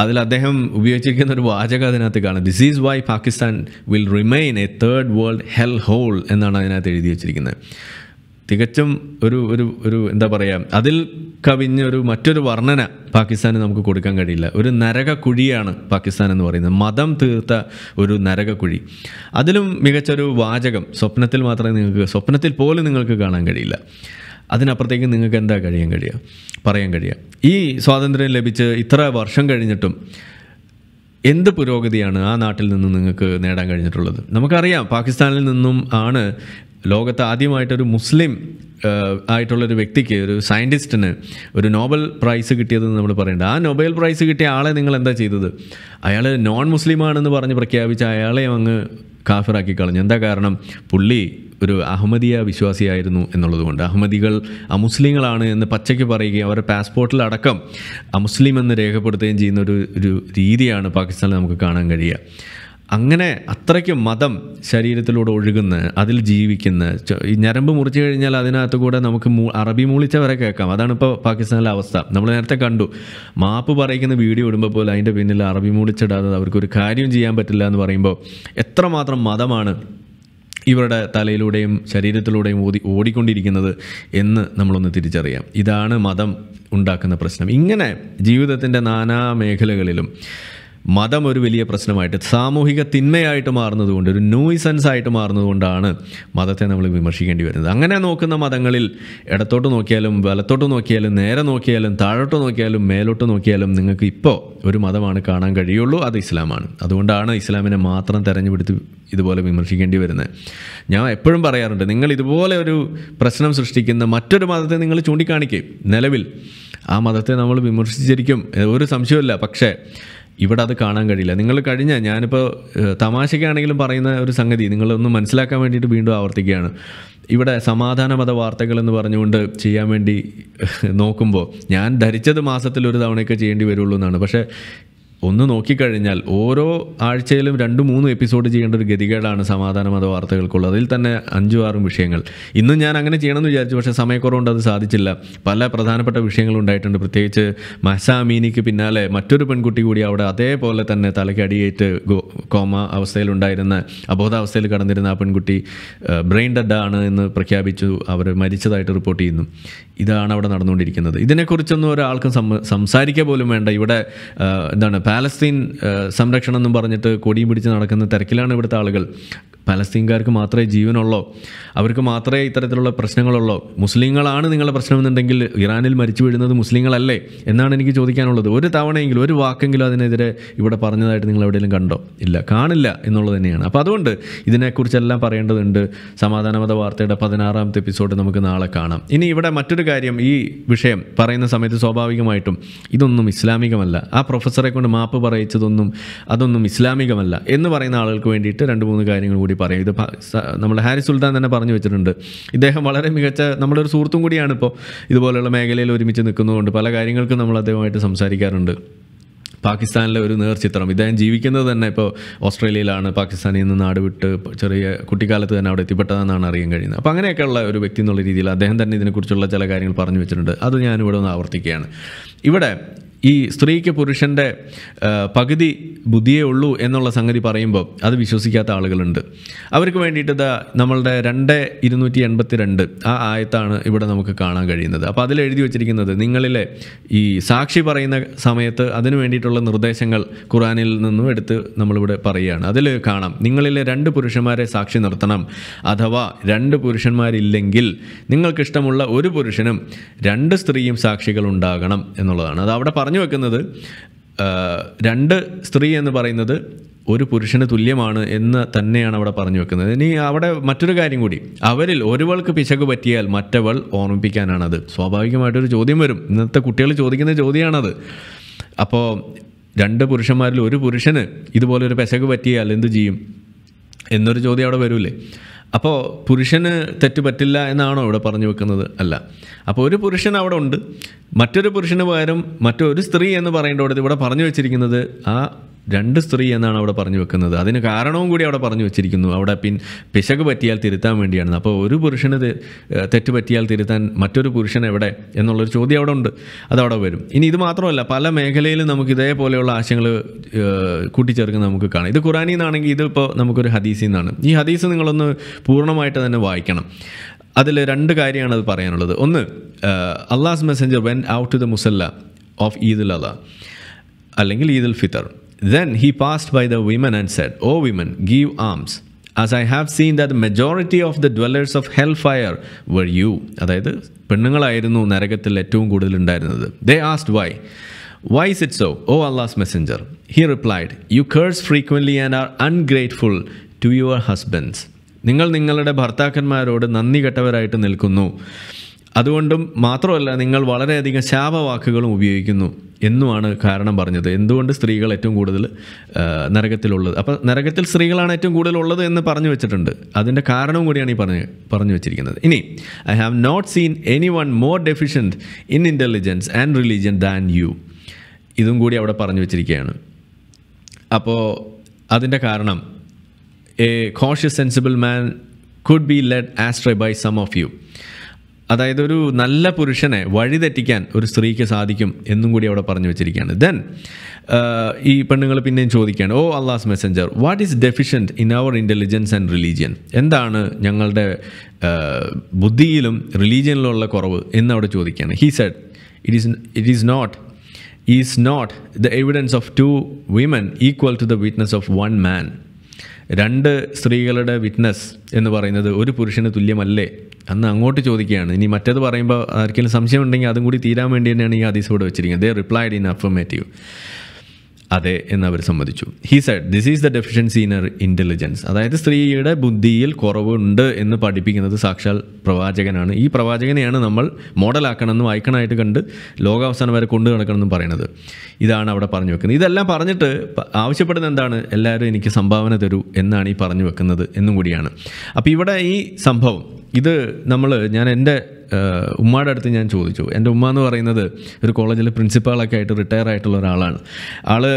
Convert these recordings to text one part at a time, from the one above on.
This is why Pakistan will remain a third world hellhole എന്നാണ് അതിനകത്ത് എഴുതി വെച്ചിരിക്കുന്നത്. തികച്ചും ഒരു ഒരു ഒരു എന്താ പറയാ അതിൽ കവിഞ്ഞ ഒരു മറ്റൊരു വർണ്ണന പാകിസ്ഥാന് നമുക്ക് കൊടുക്കാൻ കഴിയില്ല. ഒരു നരക കുഴിയാണ് പാകിസ്ഥാൻ എന്ന് പറയുന്നത്. മതം തീർത്ത ഒരു നരക കുഴി. അതിലും മികച്ചൊരു വാചകം സ്വപ്നത്തിൽ മാത്രമേ നിങ്ങൾക്ക് സ്വപ്നത്തിൽ പോലും നിങ്ങൾക്ക് കാണാൻ കഴിയില്ല. അതിനപ്പുറത്തേക്ക് നിങ്ങൾക്ക് എന്താ പറയാൻ കഴിയുക? ഈ സ്വാതന്ത്ര്യം ലഭിച്ച് ഇത്ര വർഷം കഴിഞ്ഞിട്ടും എന്ത് പുരോഗതിയാണ് ആ നാട്ടിൽ നിന്ന് നിങ്ങൾക്ക് നേടാൻ കഴിഞ്ഞിട്ടുള്ളത്? നമുക്കറിയാം പാകിസ്ഥാനിൽ നിന്നും ആണ് ലോകത്ത് ആദ്യമായിട്ടൊരു മുസ്ലിം ആയിട്ടുള്ളൊരു വ്യക്തിക്ക് ഒരു സയൻറ്റിസ്റ്റിന് ഒരു നോബൽ പ്രൈസ് കിട്ടിയതെന്ന് നമ്മൾ പറയേണ്ട. ആ നോബൽ പ്രൈസ് കിട്ടിയ ആളെ നിങ്ങൾ എന്താ ചെയ്തത്? അയാൾ നോൺ മുസ്ലിമാണെന്ന് പറഞ്ഞ് പ്രഖ്യാപിച്ച അയാളെ അങ്ങ് കാഫിറാക്കി കളഞ്ഞു. എന്താ കാരണം? പുള്ളി ഒരു അഹമ്മദിയ വിശ്വാസിയായിരുന്നു എന്നുള്ളതുകൊണ്ട്. അഹമ്മദികൾ അമുസ്ലിങ്ങളാണ് എന്ന് പച്ചയ്ക്ക് പറയുകയും അവരുടെ പാസ്പോർട്ടിലടക്കം അമുസ്ലിം എന്ന് രേഖപ്പെടുത്തുകയും ചെയ്യുന്ന ഒരു രീതിയാണ് പാകിസ്ഥാനിൽ നമുക്ക് കാണാൻ കഴിയുക. അങ്ങനെ അത്രയ്ക്ക് മതം ശരീരത്തിലൂടെ ഒഴുകുന്ന, അതിൽ ജീവിക്കുന്ന, ഈ ഞരമ്പ് മുറിച്ചു കഴിഞ്ഞാൽ അതിനകത്ത് കൂടെ നമുക്ക് അറബി മൂളിച്ചവരെ കേൾക്കാം. അതാണ് ഇപ്പോൾ പാകിസ്ഥാനിലെ അവസ്ഥ. നമ്മൾ നേരത്തെ കണ്ടു, മാപ്പ് പറയുന്ന വീഡിയോ ഇടുമ്പോൾ പോലും അതിൻ്റെ പിന്നിൽ അറബി മൂളിച്ചിടാതെ അവർക്കൊരു കാര്യം ചെയ്യാൻ പറ്റില്ല എന്ന് പറയുമ്പോൾ എത്രമാത്രം മതമാണ് ഇവരുടെ തലയിലൂടെയും ശരീരത്തിലൂടെയും ഓടിക്കൊണ്ടിരിക്കുന്നത് എന്ന് നമ്മളൊന്ന് തിരിച്ചറിയാം. ഇതാണ് മതം ഉണ്ടാക്കുന്ന പ്രശ്നം. ഇങ്ങനെ ജീവിതത്തിൻ്റെ നാനാ മേഖലകളിലും മതം ഒരു വലിയ പ്രശ്നമായിട്ട്, സാമൂഹിക തിന്മയായിട്ട് മാറുന്നതുകൊണ്ട്, ഒരു ന്യൂയിസൻസ് ആയിട്ട് മാറുന്നതുകൊണ്ടാണ് മതത്തെ നമ്മൾ വിമർശിക്കേണ്ടി വരുന്നത്. അങ്ങനെ നോക്കുന്ന മതങ്ങളിൽ ഇടത്തോട്ട് നോക്കിയാലും വലത്തോട്ട് നോക്കിയാലും നേരെ നോക്കിയാലും താഴോട്ട് നോക്കിയാലും മേലോട്ട് നോക്കിയാലും നിങ്ങൾക്ക് ഇപ്പോൾ ഒരു മതമാണ് കാണാൻ കഴിയുള്ളൂ, അത് ഇസ്ലാമാണ്. അതുകൊണ്ടാണ് ഇസ്ലാമിനെ മാത്രം തെരഞ്ഞെടുത്ത് ഇതുപോലെ വിമർശിക്കേണ്ടി വരുന്നത്. ഞാൻ എപ്പോഴും പറയാറുണ്ട്, നിങ്ങൾ ഇതുപോലെ ഒരു പ്രശ്നം സൃഷ്ടിക്കുന്ന മറ്റൊരു മതത്തെ നിങ്ങൾ ചൂണ്ടിക്കാണിക്കും, നിലവിൽ ആ മതത്തെ നമ്മൾ വിമർശിച്ചിരിക്കും, ഒരു സംശയമില്ല. പക്ഷേ ഇവിടെ അത് കാണാൻ കഴിയില്ല. നിങ്ങൾ കഴിഞ്ഞ, ഞാനിപ്പോൾ തമാശയ്ക്കാണെങ്കിലും പറയുന്ന ഒരു സംഗതി നിങ്ങളൊന്ന് മനസ്സിലാക്കാൻ വേണ്ടിയിട്ട് വീണ്ടും ആവർത്തിക്കുകയാണ്. ഇവിടെ സമാധാനമത വാർത്തകൾ എന്ന് പറഞ്ഞുകൊണ്ട് ചെയ്യാൻ വേണ്ടി നോക്കുമ്പോൾ ഞാൻ ധരിച്ചത് മാസത്തിൽ ഒരു തവണയൊക്കെ ചെയ്യേണ്ടി വരുള്ളൂ എന്നാണ്. പക്ഷേ ഒന്ന് നോക്കിക്കഴിഞ്ഞാൽ ഓരോ ആഴ്ചയിലും 2-3 എപ്പിസോഡ് ചെയ്യേണ്ട ഒരു ഗതികേടാണ് സമാധാനമത വാർത്തകൾക്കുള്ളത്. അതിൽ തന്നെ 5-6 വിഷയങ്ങൾ. ഇന്നും ഞാൻ അങ്ങനെ ചെയ്യണമെന്ന് വിചാരിച്ചു, പക്ഷേ സമയക്കുറവുകൊണ്ട് അത് സാധിച്ചില്ല. പല പ്രധാനപ്പെട്ട വിഷയങ്ങളുണ്ടായിട്ടുണ്ട്. പ്രത്യേകിച്ച് മസാമീനിക്ക് പിന്നാലെ മറ്റൊരു പെൺകുട്ടി കൂടി അവിടെ അതേപോലെ തന്നെ തലയ്ക്കടിയേറ്റ് കോമ അവസ്ഥയിലുണ്ടായിരുന്ന, അബോധാവസ്ഥയിൽ കടന്നിരുന്ന ആ പെൺകുട്ടി ബ്രെയിൻ ഡെഡ് ആണ് എന്ന് പ്രഖ്യാപിച്ചു, അവർ മരിച്ചതായിട്ട് റിപ്പോർട്ട് ചെയ്യുന്നു. ഇതാണ് അവിടെ നടന്നുകൊണ്ടിരിക്കുന്നത്. ഇതിനെക്കുറിച്ചൊന്നും ഒരാൾക്കും സംസാരിക്കുക പോലും വേണ്ട. ഇവിടെ എന്താണ് പാലസ്തീൻ സംരക്ഷണം എന്നും പറഞ്ഞിട്ട് കൊടിയും പിടിച്ച് നടക്കുന്ന തിരക്കിലാണ് ഇവിടുത്തെ ആളുകൾ. പാലസ്തീൻകാർക്ക് മാത്രമേ ജീവനുള്ളോ? അവർക്ക് മാത്രമേ ഇത്തരത്തിലുള്ള പ്രശ്നങ്ങളുള്ളോ? മുസ്ലിങ്ങളാണ് നിങ്ങളുടെ പ്രശ്നമെന്നുണ്ടെങ്കിൽ ഇറാനിൽ മരിച്ചു വീഴുന്നത് മുസ്ലിങ്ങളല്ലേ എന്നാണ് എനിക്ക് ചോദിക്കാനുള്ളത്. ഒരു തവണയെങ്കിലും ഒരു വാക്കെങ്കിലും അതിനെതിരെ ഇവിടെ പറഞ്ഞതായിട്ട് നിങ്ങൾ എവിടെയെങ്കിലും കണ്ടോ? ഇല്ല, കാണില്ല എന്നുള്ളത് തന്നെയാണ്. അപ്പോൾ അതുകൊണ്ട് ഇതിനെക്കുറിച്ചെല്ലാം പറയേണ്ടതുണ്ട്. സമാധാനമത വാർത്തയുടെ 16ാമത്തെ എപ്പിസോഡ് നമുക്ക് നാളെ കാണാം. ഇനി ഇവിടെ മറ്റൊരു കാര്യം, ഈ വിഷയം പറയുന്ന സമയത്ത് സ്വാഭാവികമായിട്ടും ഇതൊന്നും ഇസ്ലാമികമല്ല, ആ പ്രൊഫസറെ കൊണ്ട് മാപ്പ് പറയിച്ചതൊന്നും അതൊന്നും ഇസ്ലാമികമല്ല എന്ന് പറയുന്ന ആളുകൾക്ക് വേണ്ടിയിട്ട് 2-3 കാര്യങ്ങൾ കൂടി പറയും. ഇത് നമ്മുടെ ഹാരി സുൽത്താൻ തന്നെ പറഞ്ഞു വെച്ചിട്ടുണ്ട്. ഇദ്ദേഹം വളരെ മികച്ച നമ്മുടെ ഒരു സുഹൃത്തും കൂടിയാണ്. ഇപ്പോൾ ഇതുപോലെയുള്ള മേഖലയിൽ ഒരുമിച്ച് നിൽക്കുന്നതുകൊണ്ട് പല കാര്യങ്ങൾക്കും നമ്മൾ അദ്ദേഹമായിട്ട് സംസാരിക്കാറുണ്ട്. പാകിസ്ഥാനിലെ ഒരു നേർചിത്രം, ഇദ്ദേഹം ജീവിക്കുന്നത് തന്നെ ഇപ്പോൾ ഓസ്ട്രേലിയയിലാണ്, പാകിസ്ഥാനിൽ നിന്ന് നാട് വിട്ട് ചെറിയ കുട്ടിക്കാലത്ത് തന്നെ അവിടെ എത്തിപ്പെട്ടതെന്നാണ് അറിയാൻ കഴിയുന്നത്. അപ്പോൾ അങ്ങനെയൊക്കെയുള്ള ഒരു വ്യക്തി എന്നുള്ള രീതിയിൽ അദ്ദേഹം തന്നെ ഇതിനെക്കുറിച്ചുള്ള ചില കാര്യങ്ങൾ പറഞ്ഞു വെച്ചിട്ടുണ്ട്. അത് ഞാനിവിടെ ഒന്ന് ആവർത്തിക്കുകയാണ്. ഇവിടെ ഈ സ്ത്രീക്ക് പുരുഷൻ്റെ പകുതി ബുദ്ധിയേ ഉള്ളൂ എന്നുള്ള സംഗതി പറയുമ്പോൾ അത് വിശ്വസിക്കാത്ത ആളുകളുണ്ട്. അവർക്ക് വേണ്ടിയിട്ട് നമ്മളുടെ 2282 ആ ആയത്താണ് ഇവിടെ നമുക്ക് കാണാൻ കഴിയുന്നത്. അപ്പോൾ അതിൽ എഴുതി വച്ചിരിക്കുന്നത്, നിങ്ങളിലെ ഈ സാക്ഷി പറയുന്ന സമയത്ത് അതിനു വേണ്ടിയിട്ടുള്ള നിർദ്ദേശങ്ങൾ ഖുറാനിൽ നിന്നും എടുത്ത് നമ്മളിവിടെ പറയുകയാണ്. അതിൽ കാണാം, നിങ്ങളിലെ 2 പുരുഷന്മാരെ സാക്ഷി നിർത്തണം, അഥവാ 2 പുരുഷന്മാരില്ലെങ്കിൽ നിങ്ങൾക്കിഷ്ടമുള്ള ഒരു പുരുഷനും 2 സ്ത്രീയും സാക്ഷികൾ ഉണ്ടാകണം എന്നുള്ളതാണ്. അത് അവിടെ പറഞ്ഞു വെക്കുന്നത് 2 സ്ത്രീ എന്ന് പറയുന്നത് ഒരു പുരുഷന് തുല്യമാണ് എന്ന് തന്നെയാണ് അവിടെ പറഞ്ഞു വെക്കുന്നത്. ഇനി അവിടെ മറ്റൊരു കാര്യം കൂടി, അവരിൽ ഒരുവൾക്ക് പിശക് പറ്റിയാൽ മറ്റവൾ ഓർമ്മിപ്പിക്കാനാണത്. സ്വാഭാവികമായിട്ടൊരു ചോദ്യം വരും, ഇന്നത്തെ കുട്ടികൾ ചോദിക്കുന്ന ചോദ്യമാണത്. അപ്പോൾ 2 പുരുഷന്മാരിൽ ഒരു പുരുഷന് ഇതുപോലൊരു പിശക് പറ്റിയാൽ എന്തു ചെയ്യും എന്നൊരു ചോദ്യം അവിടെ വരൂലേ? അപ്പോൾ പുരുഷന് തെറ്റ് പറ്റില്ല എന്നാണോ ഇവിടെ പറഞ്ഞു വെക്കുന്നത്? അല്ല. അപ്പോൾ ഒരു പുരുഷൻ അവിടെ ഉണ്ട്, മറ്റൊരു പുരുഷന് പകരം മറ്റൊരു സ്ത്രീ എന്ന് പറയേണ്ടത് ഇവിടെ പറഞ്ഞു വെച്ചിരിക്കുന്നത് ആ രണ്ട് സ്ത്രീ എന്നാണ് അവിടെ പറഞ്ഞു വെക്കുന്നത്. അതിന് കാരണവും കൂടി അവിടെ പറഞ്ഞു വെച്ചിരിക്കുന്നു. അവിടെ പിശക് പറ്റിയാൽ തിരുത്താൻ വേണ്ടിയാണ്. അപ്പോൾ ഒരു പുരുഷന് തെറ്റ് പറ്റിയാൽ തിരുത്താൻ മറ്റൊരു പുരുഷൻ എവിടെ എന്നുള്ളൊരു ചോദ്യം അവിടെ ഉണ്ട്, അതവിടെ വരും. ഇനി ഇത് മാത്രമല്ല, പല മേഖലയിലും നമുക്ക് ഇതേപോലെയുള്ള ആശയങ്ങൾ കൂട്ടിച്ചേർക്കുന്ന നമുക്ക് കാണാം. ഇത് ഖുറാനിൽ നിന്നാണെങ്കിൽ ഇതിപ്പോൾ നമുക്കൊരു ഹദീസിൽ നിന്നാണ്. ഈ ഹദീസ് നിങ്ങളൊന്ന് പൂർണ്ണമായിട്ട് തന്നെ വായിക്കണം. അതിൽ രണ്ട് കാര്യമാണ് അത് പറയാനുള്ളത്. ഒന്ന്, Allah's messenger went out to the മുസല്ല ഓഫ് ഈദ് ഉൽ അദ്ഹ അല്ലെങ്കിൽ Eid ul Fitr. Then he passed by the women and said, O women, give alms, as I have seen that the majority of the dwellers of hellfire were you. അതായത് പെണ്ണുങ്ങളായിരുന്നു നരകത്തിൽ ഏറ്റവും കൂടുതൽ ഉണ്ടായിരുന്നത്. They asked why. Why is it so, O Allah's messenger? He replied, You curse frequently and are ungrateful to your husbands. നിങ്ങൾ നിങ്ങളുടെ ഭർത്താക്കന്മാരോട് നന്ദി കെട്ടവരായിട്ട് നിൽക്കുന്നു, അതുകൊണ്ടും മാത്രമല്ല നിങ്ങൾ വളരെയധികം ശാപവാക്കുകളും ഉപയോഗിക്കുന്നു എന്നുമാണ് കാരണം പറഞ്ഞത്. എന്തുകൊണ്ട് സ്ത്രീകൾ ഏറ്റവും കൂടുതൽ നരകത്തിലുള്ളത്? അപ്പോൾ നരകത്തിൽ സ്ത്രീകളാണ് ഏറ്റവും കൂടുതലുള്ളത് എന്ന് പറഞ്ഞു വെച്ചിട്ടുണ്ട്. അതിൻ്റെ കാരണവും കൂടിയാണ് ഈ പറഞ്ഞു വെച്ചിരിക്കുന്നത്. ഇനി I have not seen any one more deficient in intelligence and religion than you. ഇതും കൂടി അവിടെ പറഞ്ഞു വെച്ചിരിക്കുകയാണ്. അപ്പോൾ അതിൻ്റെ കാരണം, a cautious sensible man could be led astray by some of you. അതായത് ഒരു നല്ല പുരുഷനെ വഴിതെറ്റിക്കാൻ ഒരു സ്ത്രീക്ക് സാധിക്കും എന്നും കൂടി അവിടെ പറഞ്ഞു വെച്ചിരിക്കുകയാണ്. ദെൻ ഈ പെണ്ണുങ്ങൾ പിന്നെയും ചോദിക്കുകയാണ്, ഓ Allah's messenger, what is deficient in our intelligence and religion? എന്താണ് ഞങ്ങളുടെ ബുദ്ധിയിലും റിലീജിയനിലുള്ള കുറവ് എന്നവിടെ ചോദിക്കുകയാണ്. He said it is not the evidence of two women equal to the witness of one man. രണ്ട് സ്ത്രീകളുടെ വിറ്റ്നസ് എന്ന് പറയുന്നത് ഒരു പുരുഷന് തുല്യമല്ലേ അന്ന് അങ്ങോട്ട് ചോദിക്കുകയാണ്. ഇനി മറ്റേത് പറയുമ്പോൾ ആർക്കെങ്കിലും സംശയം ഉണ്ടെങ്കിൽ അതും കൂടി തീരാൻ വേണ്ടി തന്നെയാണ് ഈ ഹദീസ് ഇവിടെ വെച്ചിരിക്കുന്നത്. ദേ റിപ്ലൈഡ് ഇൻ അഫർമേറ്റീവ്, അതെ എന്നവർ സമ്മതിച്ചു. He said this is the deficiency in her intelligence. അതായത് സ്ത്രീയുടെ ബുദ്ധിയിൽ കുറവുണ്ട് എന്ന് പഠിപ്പിക്കുന്നത് സാക്ഷാൽ പ്രവാചകനാണ്. ഈ പ്രവാചകനെയാണ് നമ്മൾ മോഡലാക്കണമെന്നും ഐക്കണായിട്ട് കണ്ട് ലോകാവസാനം വരെ കൊണ്ടു നടക്കണമെന്നും പറയണത്. ഇതാണ് അവിടെ പറഞ്ഞു വെക്കുന്നത്. ഇതെല്ലാം പറഞ്ഞിട്ട് ആവശ്യപ്പെടുന്ന എന്താണ്? എല്ലാവരും എനിക്ക് സംഭാവന തരൂ എന്നാണ് ഈ പറഞ്ഞു വെക്കുന്നത് എന്നും കൂടിയാണ്. അപ്പോൾ ഇവിടെ ഈ സംഭവം ഇത് ഞാൻ എൻ്റെ ഉമ്മയുടെ അടുത്ത് ഞാൻ ചോദിച്ചു. എൻ്റെ ഉമ്മ എന്ന് പറയുന്നത് ഒരു കോളേജിലെ പ്രിൻസിപ്പാളൊക്കെ ആയിട്ട് റിട്ടയർ ആയിട്ടുള്ള ഒരാളാണ്. ആള്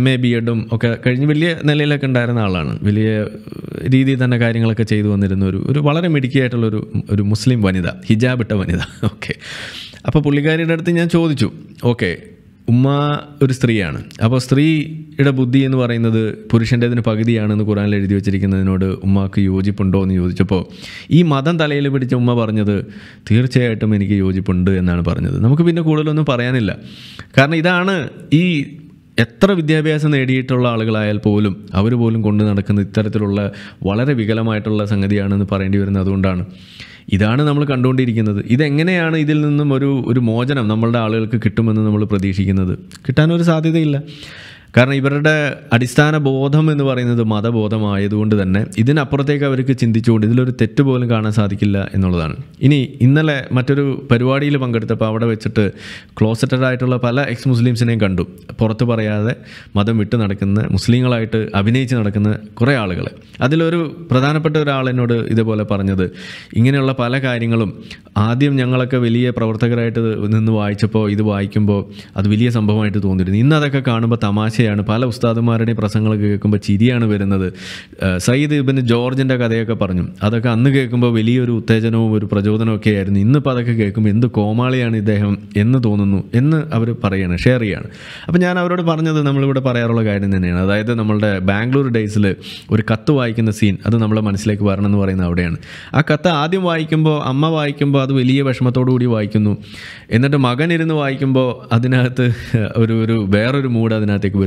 MA BEdഉം ഒക്കെ കഴിഞ്ഞ് വലിയ നിലയിലൊക്കെ ഉണ്ടായിരുന്ന ആളാണ്. വലിയ രീതിയിൽ തന്നെ കാര്യങ്ങളൊക്കെ ചെയ്തു വന്നിരുന്ന ഒരു വളരെ മിടുക്കിയായിട്ടുള്ളൊരു മുസ്ലിം വനിത, ഹിജാബിട്ട വനിത. ഓക്കെ, അപ്പോൾ പുള്ളിക്കാരിയുടെ അടുത്ത് ഞാൻ ചോദിച്ചു, ഓക്കെ ഉമ്മ ഒരു സ്ത്രീയാണ്, അപ്പോൾ സ്ത്രീയുടെ ബുദ്ധി എന്ന് പറയുന്നത് പുരുഷൻ്റേതിന് പകുതിയാണെന്ന് ഖുറാനിൽ എഴുതി വെച്ചിരിക്കുന്നതിനോട് ഉമ്മക്ക് യോജിപ്പുണ്ടോ എന്ന് ചോദിച്ചപ്പോൾ ഈ മതം തലയിൽ പിടിച്ച ഉമ്മ പറഞ്ഞത് തീർച്ചയായിട്ടും എനിക്ക് യോജിപ്പുണ്ട് എന്നാണ് പറഞ്ഞത്. നമുക്ക് പിന്നെ കൂടുതലൊന്നും പറയാനില്ല. കാരണം ഇതാണ്, ഈ എത്ര വിദ്യാഭ്യാസം നേടിയിട്ടുള്ള ആളുകളായാൽ പോലും അവർ പോലും കൊണ്ടു നടക്കുന്ന ഇത്തരത്തിലുള്ള വളരെ വികലമായിട്ടുള്ള സംഗതിയാണെന്ന് പറയേണ്ടി വരുന്നത്. അതുകൊണ്ടാണ് ഇതാണ് നമ്മൾ കണ്ടുകൊണ്ടിരിക്കുന്നത്. ഇതെങ്ങനെയാണ് ഇതിൽ നിന്നും ഒരു മോചനം നമ്മളുടെ ആളുകൾക്ക് കിട്ടുമെന്ന് നമ്മൾ പ്രതീക്ഷിക്കുന്നത്? കിട്ടാനൊരു സാധ്യതയില്ല. കാരണം ഇവരുടെ അടിസ്ഥാന ബോധം എന്ന് പറയുന്നത് മതബോധമായതുകൊണ്ട് തന്നെ ഇതിനപ്പുറത്തേക്ക് അവർക്ക് ചിന്തിച്ചുകൊണ്ട് ഇതിലൊരു തെറ്റ് പോലും കാണാൻ സാധിക്കില്ല എന്നുള്ളതാണ്. ഇനി ഇന്നലെ മറ്റൊരു പരിപാടിയിൽ പങ്കെടുത്തപ്പോൾ അവിടെ വെച്ചിട്ട് ക്ലോസറ്റഡ് ആയിട്ടുള്ള പല എക്സ് മുസ്ലിംസിനെയും കണ്ടു. പുറത്ത് പറയാതെ മതം വിട്ടു നടക്കുന്ന മുസ്ലിങ്ങളായിട്ട് അഭിനയിച്ച് നടക്കുന്ന കുറേ ആളുകൾ. അതിലൊരു പ്രധാനപ്പെട്ട ഒരാളെന്നോട് ഇതുപോലെ പറഞ്ഞത്, ഇങ്ങനെയുള്ള പല കാര്യങ്ങളും ആദ്യം ഞങ്ങളൊക്കെ വലിയ പ്രവർത്തകരായിട്ട് നിന്ന് വായിച്ചപ്പോൾ ഇത് വായിക്കുമ്പോൾ അത് വലിയ സംഭവമായിട്ട് തോന്നിയിരുന്നു. ഇന്നതൊക്കെ കാണുമ്പോൾ തമാശ ാണ് പല ഉസ്താദുമാരുടെയും പ്രസംഗങ്ങൾ കേൾക്കുമ്പോൾ ചിരിയാണ് വരുന്നത്. സയ്യിദ് ഇബ്നു ജോർജിൻ്റെ കഥയൊക്കെ പറഞ്ഞു. അതൊക്കെ അന്ന് കേൾക്കുമ്പോൾ വലിയൊരു ഉത്തേജനവും ഒരു പ്രചോദനമൊക്കെ ആയിരുന്നു. ഇന്നിപ്പോൾ അതൊക്കെ കേൾക്കുമ്പോൾ എന്ത് കോമാളിയാണ് ഇദ്ദേഹം എന്ന് തോന്നുന്നു എന്ന് അവർ പറയുകയാണ്, ഷെയർ ചെയ്യുകയാണ്. അപ്പോൾ ഞാൻ അവരോട് പറഞ്ഞത് നമ്മളിവിടെ പറയാറുള്ള കാര്യം തന്നെയാണ്. അതായത് നമ്മളുടെ ബാംഗ്ലൂർ ഡേയ്സിൽ ഒരു കത്ത് വായിക്കുന്ന സീൻ, അത് നമ്മളെ മനസ്സിലേക്ക് വരണം എന്ന് പറയുന്നത് അവിടെയാണ്. ആ കത്ത് ആദ്യം വായിക്കുമ്പോൾ അമ്മ വായിക്കുമ്പോൾ അത് വലിയ വിഷമത്തോടു കൂടി വായിക്കുന്നു. എന്നിട്ട് മകൻ ഇരുന്ന് വായിക്കുമ്പോൾ അതിനകത്ത് ഒരു വേറൊരു മൂഡ് അതിനകത്തേക്ക് വരും.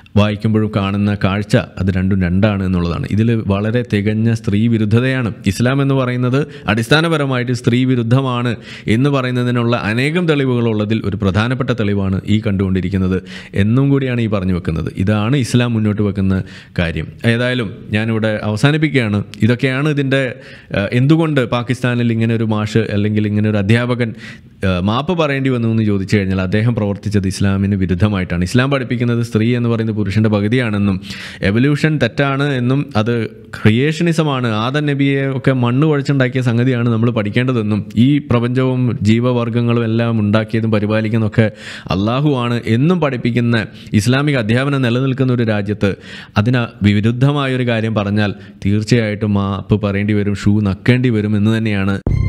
വായിക്കുമ്പോഴും കാണുന്ന കാഴ്ച അത് രണ്ടും രണ്ടാണ് എന്നുള്ളതാണ്. ഇതിൽ വളരെ തികഞ്ഞ സ്ത്രീ വിരുദ്ധതയാണ്. ഇസ്ലാം എന്ന് പറയുന്നത് അടിസ്ഥാനപരമായിട്ട് സ്ത്രീ വിരുദ്ധമാണ് എന്ന് പറയുന്നതിനുള്ള അനേകം തെളിവുകളുള്ളതിൽ ഒരു പ്രധാനപ്പെട്ട തെളിവാണ് ഈ കണ്ടുകൊണ്ടിരിക്കുന്നത് എന്നും കൂടിയാണ് ഈ പറഞ്ഞു വെക്കുന്നത്. ഇതാണ് ഇസ്ലാം മുന്നോട്ട് വെക്കുന്ന കാര്യം. ഏതായാലും ഞാനിവിടെ അവസാനിപ്പിക്കുകയാണ്. ഇതൊക്കെയാണ് ഇതിൻ്റെ എന്തുകൊണ്ട് പാകിസ്ഥാനിൽ ഇങ്ങനെ ഒരു മാഷ് അല്ലെങ്കിൽ ഇങ്ങനെ ഒരു അധ്യാപകൻ മാപ്പ് പറയേണ്ടി വന്നു എന്ന് ചോദിച്ചു കഴിഞ്ഞാൽ അദ്ദേഹം പ്രവർത്തിച്ചത് ഇസ്ലാമിന് വിരുദ്ധമായിട്ടാണ്. ഇസ്ലാം പഠിപ്പിക്കുന്നത് സ്ത്രീ എന്ന് പറയുന്നത് പുരുഷൻ്റെ പകുതിയാണെന്നും എവല്യൂഷൻ തെറ്റാണ് എന്നും അത് ക്രിയേഷനിസമാണ്, ആദം നബിയെ ഒക്കെ മണ്ണ് കുഴച്ചുണ്ടാക്കിയ സംഗതിയാണ് നമ്മൾ പഠിക്കേണ്ടതെന്നും ഈ പ്രപഞ്ചവും ജീവവർഗങ്ങളും എല്ലാം ഉണ്ടാക്കിയതും പരിപാലിക്കുന്നതൊക്കെ അള്ളാഹുവാണ് എന്നും പഠിപ്പിക്കുന്ന ഇസ്ലാമിക അധ്യാപനം നിലനിൽക്കുന്ന ഒരു രാജ്യത്ത് അതിന് വിരുദ്ധമായൊരു കാര്യം പറഞ്ഞാൽ തീർച്ചയായിട്ടും മാപ്പ് പറയേണ്ടി വരും, ഷൂ നക്കേണ്ടി വരും എന്ന് തന്നെയാണ്.